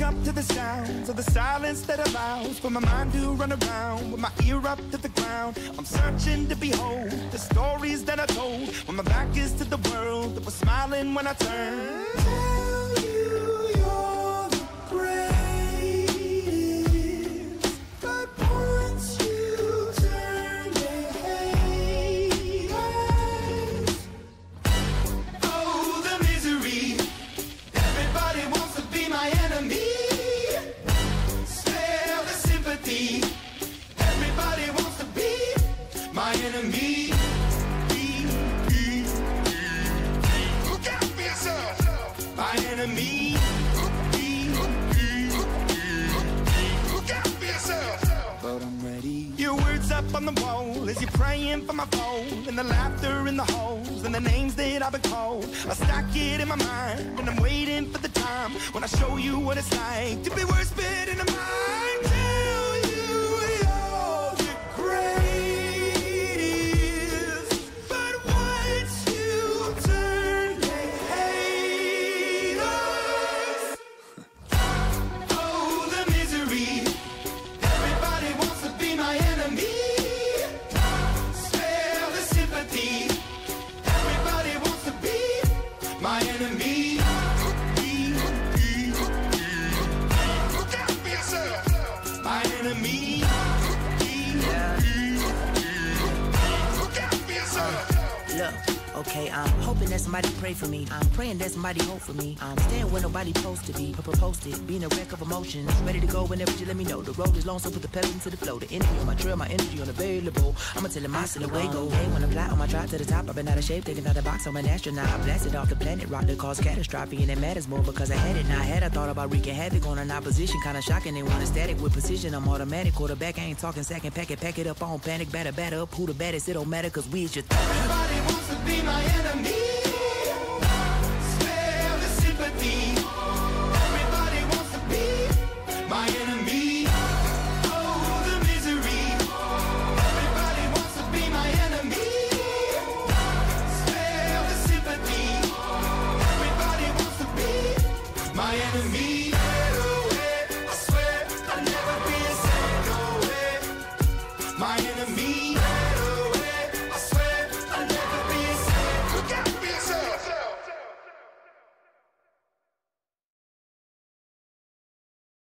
wake up to the sounds of the silence that allows for my mind to run around with my ear up to the ground. I'm searching to behold the stories that I told when my back is to the world that was smiling when I turned. Everybody wants to be my enemy. Look out for yourself. My enemy. Look out for yourself. But I'm ready. Your words up on the wall as you're praying for my phone, and the laughter in the holes and the names that I've been called. I stack it in my mind and I'm waiting for the time when I show you what it's like to be worse bit in the mind. My enemy. Look out for yourself. My enemy. Look out for yourself. Look, okay, I'm hoping that somebody pray for me. I'm praying that somebody hope for me. I'm staying where nobody's supposed to be, but proposed it, being a wreck of emotions. Ready to go whenever you let me know. The road is long, so put the pedal into the flow. The energy on my trail, my energy unavailable. I'ma tell him I still away go. Hey, when I fly on my drive to the top, I've been out of shape, taking out the box, I'm an astronaut. I blasted off the planet, rock that caused catastrophe, and it matters more because I had it. Now I had, I thought about wreaking havoc on an opposition, kinda shocking. They want a static with precision, I'm automatic. Quarterback, I ain't talking second, pack it up, on panic, batter up. Who the baddest, it don't matter, cause we is your third. Everybody wants to be my enemy.